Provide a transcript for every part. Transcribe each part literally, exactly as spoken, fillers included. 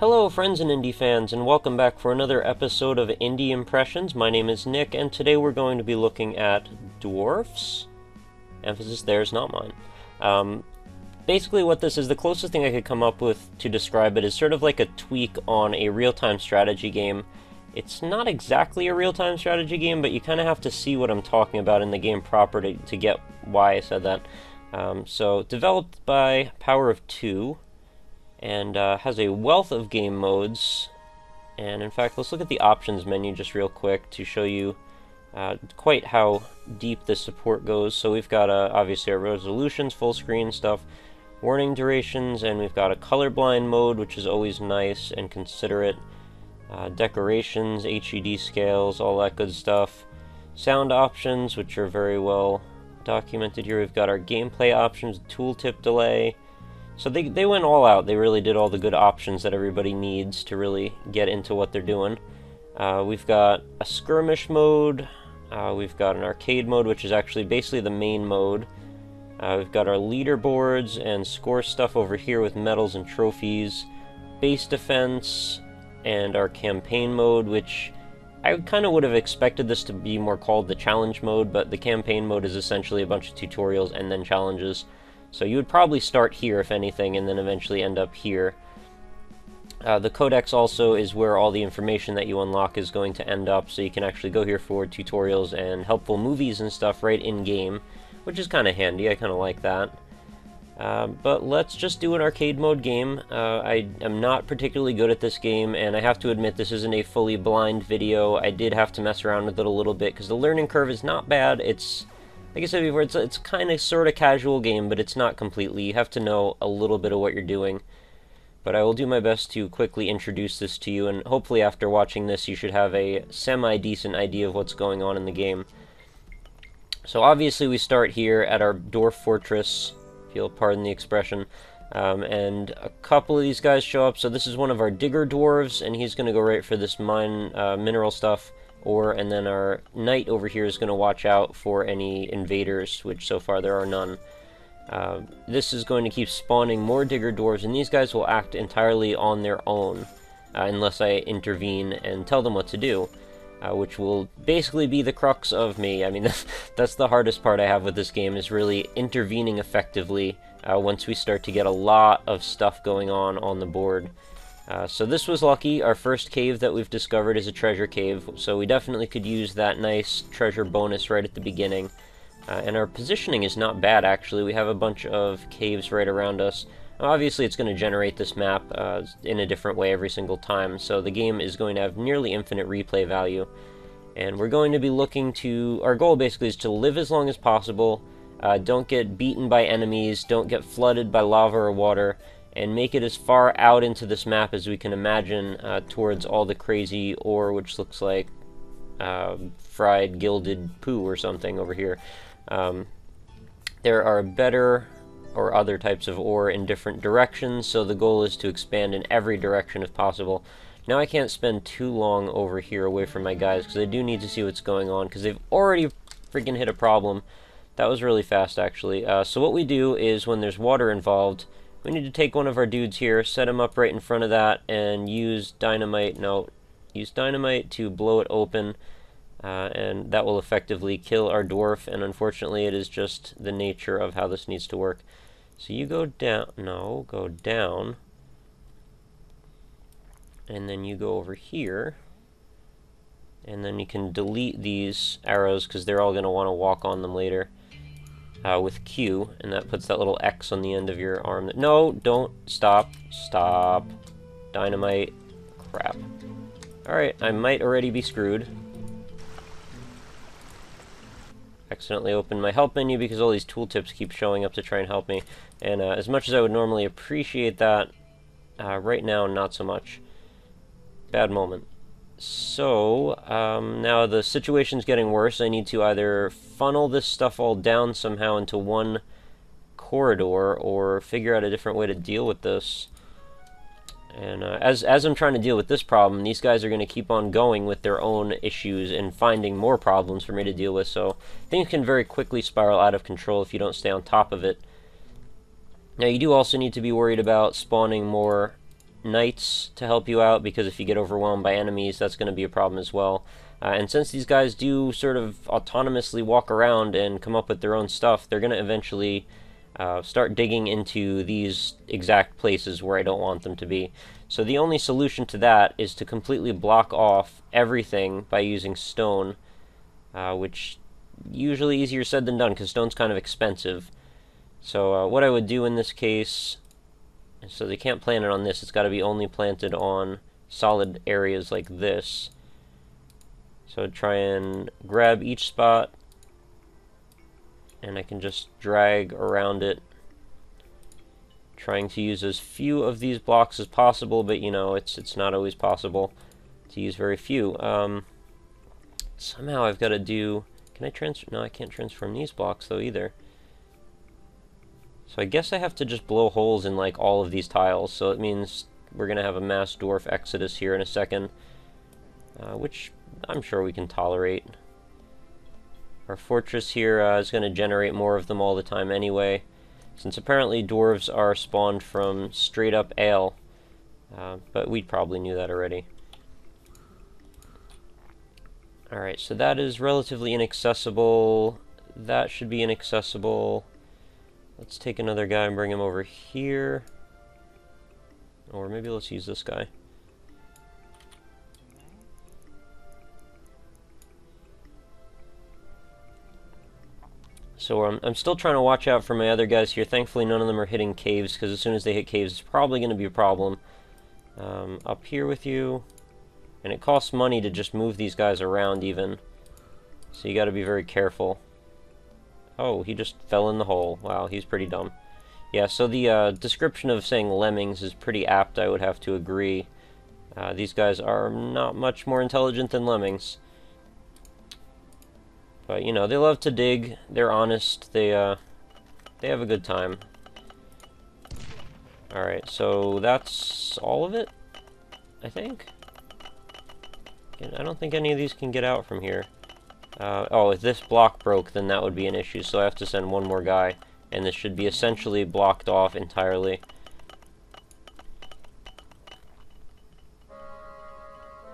Hello friends and indie fans, and welcome back for another episode of Indie Impressions. My name is Nick, and today we're going to be looking at dwarfs. Emphasis there is not mine. Um, basically what this is, the closest thing I could come up with to describe it is sort of like a tweak on a real-time strategy game. It's not exactly a real-time strategy game, but you kind of have to see what I'm talking about in the game proper to, to get why I said that. Um, so, developed by Power of Two. And uh, has a wealth of game modes, and in fact let's look at the options menu just real quick to show you uh, quite how deep this support goes. So we've got uh, obviously our resolutions, full screen stuff, warning durations, and we've got a colorblind mode, which is always nice and considerate, uh, decorations, H E D scales, all that good stuff, sound options, which are very well documented here. We've got our gameplay options, tooltip delay. So they, they went all out. They really did all the good options that everybody needs to really get into what they're doing. Uh, we've got a skirmish mode. Uh, we've got an arcade mode, which is actually basically the main mode. Uh, we've got our leaderboards and score stuff over here with medals and trophies. Base defense and our campaign mode, which I kind of would have expected this to be more called the challenge mode, but the campaign mode is essentially a bunch of tutorials and then challenges. So you would probably start here, if anything, and then eventually end up here. Uh, the codex also is where all the information that you unlock is going to end up, so you can actually go here for tutorials and helpful movies and stuff right in-game, which is kind of handy. I kind of like that. Uh, but let's just do an arcade mode game. Uh, I am not particularly good at this game, and I have to admit this isn't a fully blind video. I did have to mess around with it a little bit, because the learning curve is not bad. It's... Like I said before, it's, it's kind of sort of casual game, but it's not completely. You have to know a little bit of what you're doing. But I will do my best to quickly introduce this to you, and hopefully after watching this you should have a semi-decent idea of what's going on in the game. So obviously we start here at our Dwarf Fortress, if you'll pardon the expression, um, and a couple of these guys show up. So this is one of our digger dwarves, and he's going to go right for this mine uh, mineral stuff. Or, and then our knight over here is going to watch out for any invaders, which so far there are none. Uh, this is going to keep spawning more digger dwarves, and these guys will act entirely on their own, uh, unless I intervene and tell them what to do, uh, which will basically be the crux of me. I mean, that's, that's the hardest part I have with this game, is really intervening effectively uh, once we start to get a lot of stuff going on on the board. Uh, so this was lucky. Our first cave that we've discovered is a treasure cave, so we definitely could use that nice treasure bonus right at the beginning. Uh, and our positioning is not bad, actually. We have a bunch of caves right around us. Obviously, it's going to generate this map uh, in a different way every single time, so the game is going to have nearly infinite replay value. And we're going to be looking to... Our goal, basically, is to live as long as possible, uh, don't get beaten by enemies, don't get flooded by lava or water, and make it as far out into this map as we can imagine uh, towards all the crazy ore, which looks like uh, fried gilded poo or something over here. Um, there are better or other types of ore in different directions, so the goal is to expand in every direction if possible. Now I can't spend too long over here away from my guys, because I do need to see what's going on, because they've already freaking hit a problem. That was really fast, actually. Uh, so what we do is, when there's water involved, we need to take one of our dudes here, set him up right in front of that, and use dynamite, no, use dynamite to blow it open, uh, and that will effectively kill our dwarf, and unfortunately it is just the nature of how this needs to work. So you go down, no, go down, and then you go over here, and then you can delete these arrows, because they're all going to want to walk on them later. Uh, with Q, and that puts that little X on the end of your arm. That, no, don't. Stop. Stop. Dynamite. Crap. Alright, I might already be screwed. Accidentally opened my help menu because all these tooltips keep showing up to try and help me. And uh, as much as I would normally appreciate that, uh, right now, not so much. Bad moment. So, um, now the situation's getting worse. I need to either funnel this stuff all down somehow into one corridor, or figure out a different way to deal with this. And uh, as, as I'm trying to deal with this problem, these guys are going to keep on going with their own issues and finding more problems for me to deal with, so things can very quickly spiral out of control if you don't stay on top of it. Now, you do also need to be worried about spawning more knights to help you out, because if you get overwhelmed by enemies, that's going to be a problem as well. Uh, and since these guys do sort of autonomously walk around and come up with their own stuff, they're going to eventually uh, start digging into these exact places where I don't want them to be. So the only solution to that is to completely block off everything by using stone, uh, which usually easier said than done because stone's kind of expensive. So uh, what I would do in this case, so they can't plant it on this, it's got to be only planted on solid areas like this. So I'd try and grab each spot, and I can just drag around it, trying to use as few of these blocks as possible, but you know, it's it's not always possible to use very few. Um, somehow I've got to do, can I transfer, no I can't transform these blocks though either. So I guess I have to just blow holes in like all of these tiles, so it means we're gonna have a mass dwarf exodus here in a second, uh, which I'm sure we can tolerate. Our fortress here uh, is gonna generate more of them all the time anyway, since apparently dwarves are spawned from straight up ale, uh, but we probably knew that already. Alright, so that is relatively inaccessible, that should be inaccessible. Let's take another guy and bring him over here. Or maybe let's use this guy. So um, I'm still trying to watch out for my other guys here. Thankfully none of them are hitting caves, because as soon as they hit caves it's probably going to be a problem. Um, up here with you. And it costs money to just move these guys around even. So you got to be very careful. Oh, he just fell in the hole. Wow, he's pretty dumb. Yeah, so the uh, description of saying lemmings is pretty apt, I would have to agree. Uh, these guys are not much more intelligent than lemmings. But, you know, they love to dig, they're honest, they, uh, they have a good time. Alright, so that's all of it, I think? I don't think any of these can get out from here. Uh, oh, if this block broke, then that would be an issue, so I have to send one more guy, and this should be essentially blocked off entirely.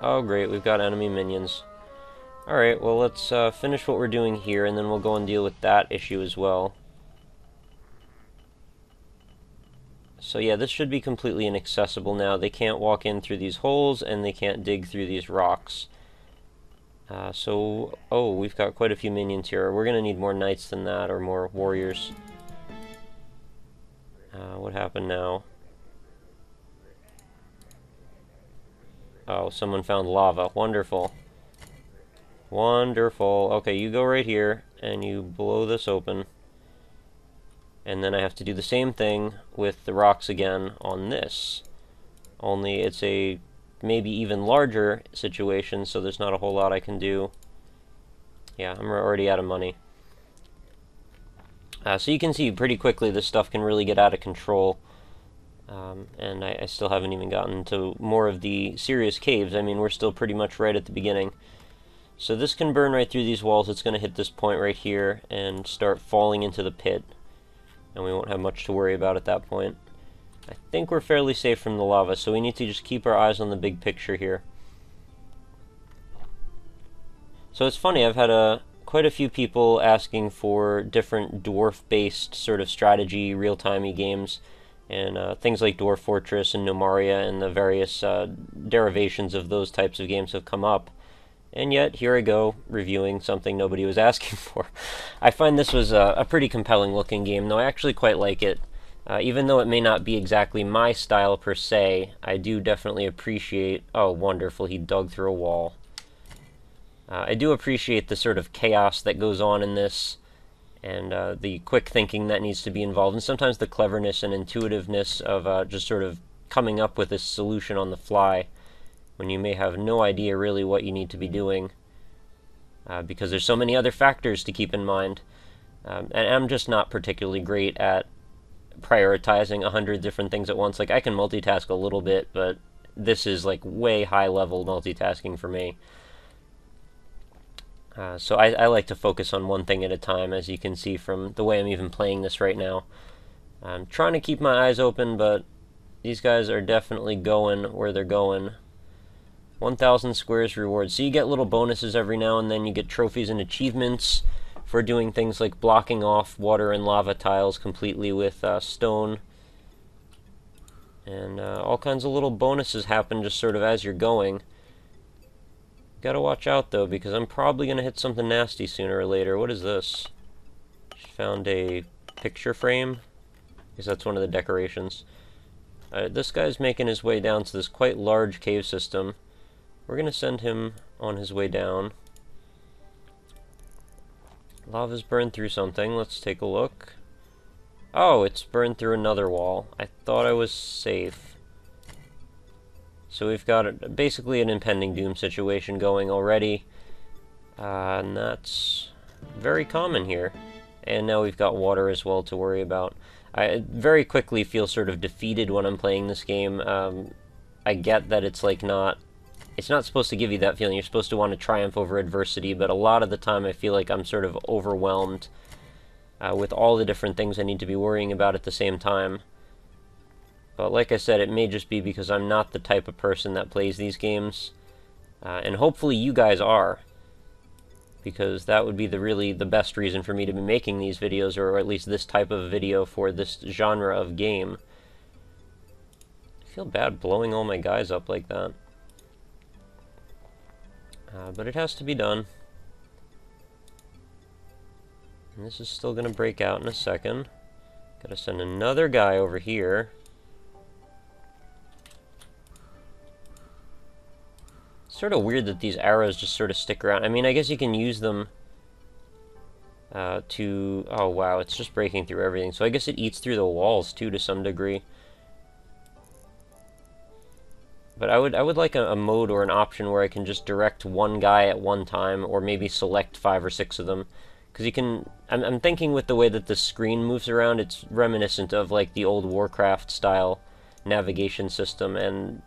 Oh great, we've got enemy minions. Alright, well let's uh, finish what we're doing here, and then we'll go and deal with that issue as well. So yeah, this should be completely inaccessible now. They can't walk in through these holes, and they can't dig through these rocks. Uh, so, oh, we've got quite a few minions here. We're gonna need more knights than that, or more warriors. Uh, what happened now? Oh, someone found lava. Wonderful. Wonderful. Okay, you go right here, and you blow this open. And then I have to do the same thing with the rocks again on this. Only it's a maybe even larger situation, so there's not a whole lot I can do. Yeah, I'm already out of money. Uh, so you can see pretty quickly this stuff can really get out of control. Um, and I, I still haven't even gotten to more of the serious caves. I mean, we're still pretty much right at the beginning. So this can burn right through these walls. It's going to hit this point right here and start falling into the pit. And we won't have much to worry about at that point. I think we're fairly safe from the lava, so we need to just keep our eyes on the big picture here. So it's funny, I've had a, quite a few people asking for different dwarf-based sort of strategy, real-timey games, and uh, things like Dwarf Fortress and Nomaria and the various uh, derivations of those types of games have come up. And yet, here I go, reviewing something nobody was asking for. I find this was a, a pretty compelling-looking game, though I actually quite like it. Uh, even though it may not be exactly my style per se, I do definitely appreciate... Oh, wonderful, he dug through a wall. Uh, I do appreciate the sort of chaos that goes on in this, and uh, the quick thinking that needs to be involved, and sometimes the cleverness and intuitiveness of uh, just sort of coming up with a solution on the fly, when you may have no idea really what you need to be doing, uh, because there's so many other factors to keep in mind. Um, and I'm just not particularly great at prioritizing a hundred different things at once. Like, I can multitask a little bit, but this is like way high level multitasking for me. Uh, so I, I like to focus on one thing at a time, as you can see from the way I'm even playing this right now. I'm trying to keep my eyes open, but These guys are definitely going where they're going. one thousand squares rewards. So you get little bonuses every now and then. You get trophies and achievements for doing things like blocking off water and lava tiles completely with uh, stone. And uh, all kinds of little bonuses happen just sort of as you're going. Gotta watch out though, because I'm probably gonna hit something nasty sooner or later. What is this? Just found a picture frame, because that's one of the decorations. Uh, this guy's making his way down to this quite large cave system. We're gonna send him on his way down. Lava's burned through something. Let's take a look. Oh, it's burned through another wall. I thought I was safe. So we've got a, basically an impending doom situation going already. Uh, and that's very common here. And now we've got water as well to worry about. I very quickly feel sort of defeated when I'm playing this game. Um, I get that it's like not... It's not supposed to give you that feeling. You're supposed to want to triumph over adversity, but a lot of the time I feel like I'm sort of overwhelmed Uh, with all the different things I need to be worrying about at the same time. But like I said, it may just be because I'm not the type of person that plays these games. Uh, and hopefully you guys are, because that would be the really the best reason for me to be making these videos, or at least this type of video for this genre of game. I feel bad blowing all my guys up like that. Uh, but it has to be done. And this is still going to break out in a second. Gotta send another guy over here. It's sort of weird that these arrows just sort of stick around. I mean, I guess you can use them uh, to... Oh, wow, it's just breaking through everything. So I guess it eats through the walls, too, to some degree. But I would, I would like a, a mode or an option where I can just direct one guy at one time, or maybe select five or six of them. Because you can, I'm, I'm thinking with the way that the screen moves around, it's reminiscent of like the old Warcraft style navigation system, and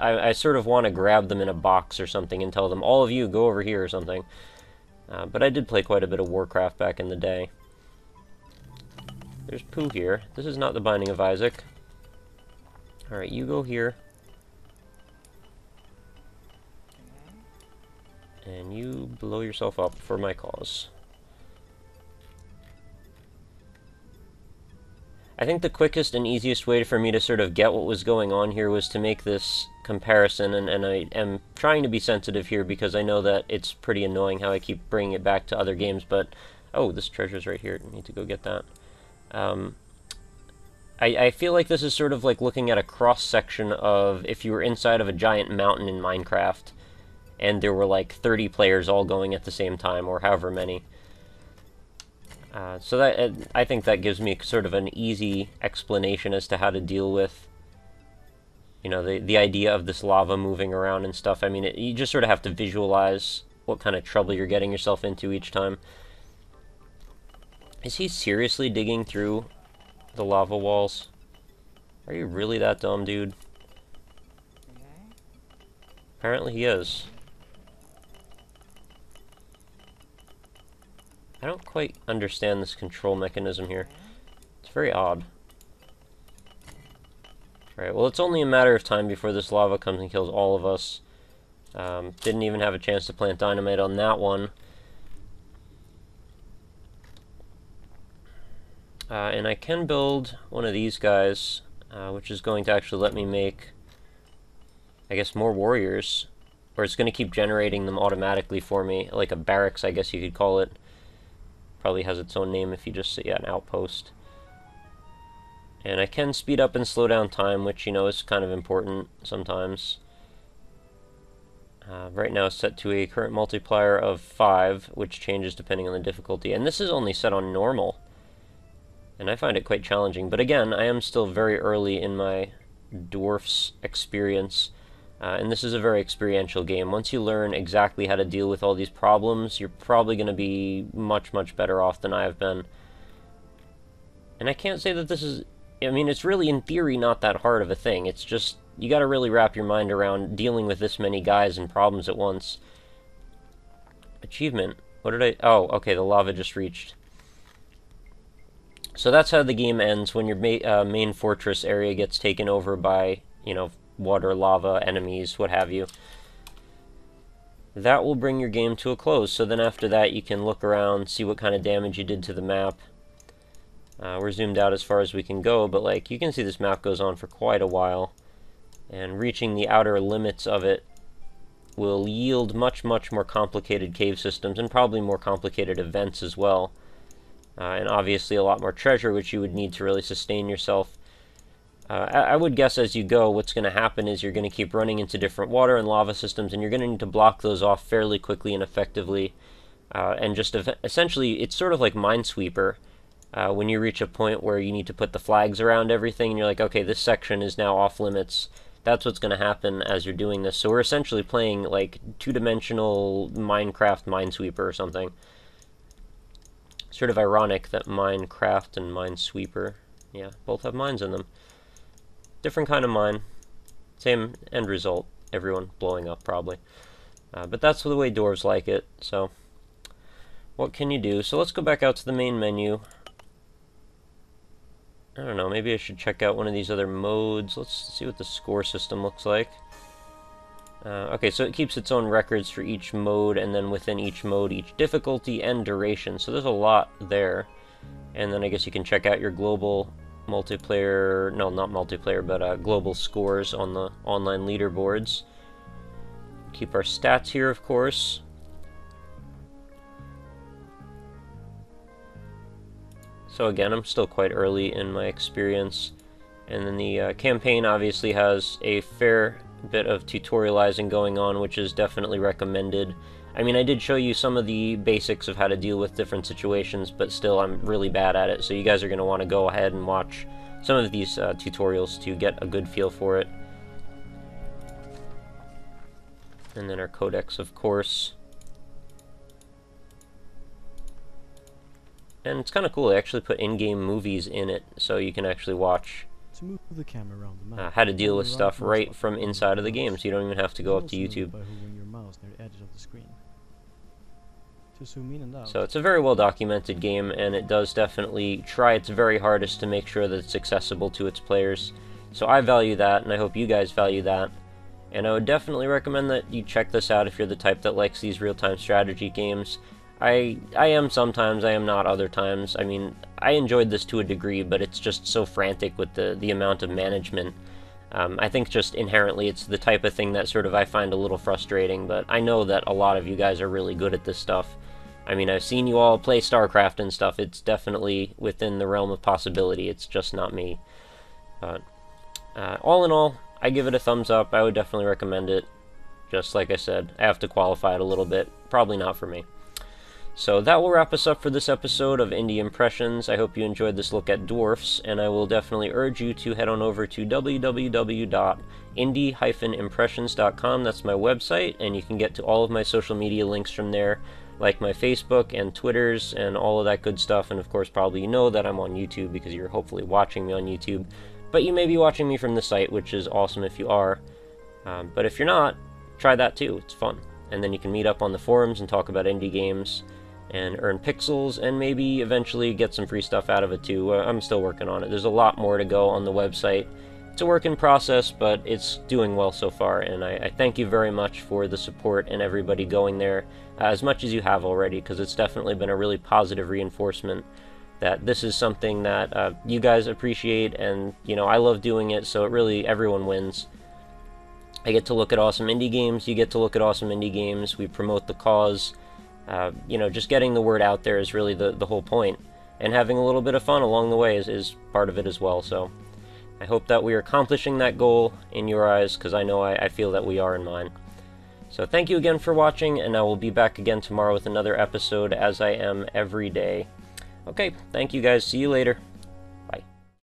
I, I sort of want to grab them in a box or something and tell them, all of you, go over here or something. Uh, but I did play quite a bit of Warcraft back in the day. There's poo here. This is not the Binding of Isaac. Alright, you go here. And you blow yourself up for my cause. I think the quickest and easiest way for me to sort of get what was going on here was to make this comparison, and, and I am trying to be sensitive here because I know that it's pretty annoying how I keep bringing it back to other games, but... Oh, this treasure's right here. I need to go get that. Um, I, I feel like this is sort of like looking at a cross-section of if you were inside of a giant mountain in Minecraft, and there were like thirty players all going at the same time, or however many. Uh, so that uh, I think that gives me sort of an easy explanation as to how to deal with, you know, the the idea of this lava moving around and stuff. I mean, it, you just sort of have to visualize what kind of trouble you're getting yourself into each time. Is he seriously digging through the lava walls? Are you really that dumb, dude? Apparently he is. I don't quite understand this control mechanism here. It's very odd. Alright, well, it's only a matter of time before this lava comes and kills all of us. Um, didn't even have a chance to plant dynamite on that one. Uh, and I can build one of these guys, uh, which is going to actually let me make, I guess, more warriors. Or it's going to keep generating them automatically for me, like a barracks, I guess you could call it. Probably has its own name if you just say, yeah, an outpost. And I can speed up and slow down time, which, you know, is kind of important sometimes. Uh, right now it's set to a current multiplier of five, which changes depending on the difficulty. And this is only set on normal. And I find it quite challenging. But again, I am still very early in my Dwarf's experience. Uh, and this is a very experiential game. Once you learn exactly how to deal with all these problems, you're probably going to be much, much better off than I have been. And I can't say that this is... I mean, it's really, in theory, not that hard of a thing. It's just, you got to really wrap your mind around dealing with this many guys and problems at once. Achievement. What did I... Oh, okay, the lava just reached. So that's how the game ends, when your ma uh, main fortress area gets taken over by, you know, water, lava, enemies, what have you. That will bring your game to a close. So then after that you can look around, see what kind of damage you did to the map. Uh, we're zoomed out as far as we can go, but like you can see this map goes on for quite a while, and reaching the outer limits of it will yield much, much more complicated cave systems, and probably more complicated events as well. Uh, and obviously a lot more treasure, which you would need to really sustain yourself. Uh, I, I would guess as you go, what's going to happen is you're going to keep running into different water and lava systems, and you're going to need to block those off fairly quickly and effectively. Uh, and just ev essentially, it's sort of like Minesweeper, uh, when you reach a point where you need to put the flags around everything, and you're like, okay, this section is now off limits. That's what's going to happen as you're doing this. So we're essentially playing like two-dimensional Minecraft Minesweeper or something. Sort of ironic that Minecraft and Minesweeper, yeah, both have mines in them. Different kind of mine, same end result, everyone blowing up probably. Uh, but that's the way dwarves like it, so what can you do? So let's go back out to the main menu. I don't know, maybe I should check out one of these other modes. Let's see what the score system looks like. Uh, okay, so it keeps its own records for each mode, and then within each mode, each difficulty and duration. So there's a lot there. And then I guess you can check out your global multiplayer, no, not multiplayer, but uh, global scores on the online leaderboards. Keep our stats here, of course. So again, I'm still quite early in my experience. And then the uh, campaign obviously has a fair bit of tutorializing going on, which is definitely recommended. I mean, I did show you some of the basics of how to deal with different situations, but still I'm really bad at it, so you guys are going to want to go ahead and watch some of these uh, tutorials to get a good feel for it. And then our codex, of course. And it's kind of cool, they actually put in-game movies in it, so you can actually watch to move the camera around the map, uh, how to deal with stuff right from inside of the game, so you don't even have to go up to YouTube. So it's a very well documented game, and it does definitely try its very hardest to make sure that it's accessible to its players. So I value that, and I hope you guys value that. And I would definitely recommend that you check this out if you're the type that likes these real-time strategy games. I I am sometimes, I am not other times. I mean, I enjoyed this to a degree, but it's just so frantic with the, the amount of management. Um, I think just inherently it's the type of thing that sort of I find a little frustrating, but I know that a lot of you guys are really good at this stuff. I mean, I've seen you all play StarCraft and stuff. It's definitely within the realm of possibility. It's just not me. But uh, all in all, I give it a thumbs up. I would definitely recommend it. Just like I said, I have to qualify it a little bit. Probably not for me. So that will wrap us up for this episode of Indie Impressions. I hope you enjoyed this look at dwarfs, and I will definitely urge you to head on over to w w w dot indie dash impressions dot com. That's my website, and you can get to all of my social media links from there, like my Facebook and Twitters and all of that good stuff. And of course, probably you know that I'm on YouTube because you're hopefully watching me on YouTube, but you may be watching me from the site, which is awesome if you are. Um, but if you're not, try that too. It's fun. And then you can meet up on the forums and talk about indie games, and earn pixels, and maybe eventually get some free stuff out of it too. Uh, I'm still working on it. There's a lot more to go on the website. It's a work in process, but it's doing well so far, and I, I thank you very much for the support and everybody going there uh, as much as you have already, because it's definitely been a really positive reinforcement that this is something that uh, you guys appreciate, and you know, I love doing it, so it really, everyone wins. I get to look at awesome indie games, you get to look at awesome indie games, we promote the cause. Uh, you know, just getting the word out there is really the, the whole point, and having a little bit of fun along the way is, is part of it as well. So I hope that we are accomplishing that goal in your eyes, because I know I, I feel that we are in mine. So thank you again for watching, and I will be back again tomorrow with another episode, as I am every day. Okay, thank you guys, see you later.